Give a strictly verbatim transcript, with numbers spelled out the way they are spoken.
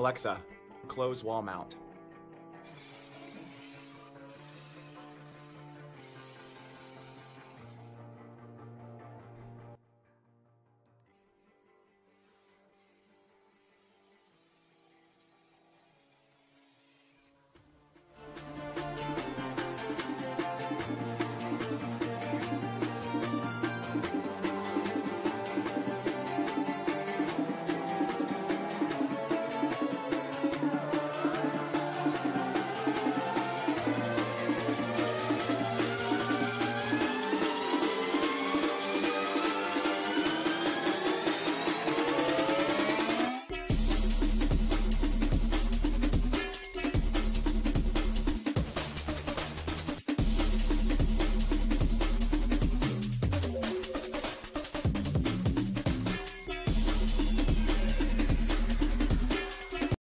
Alexa, close wall mount.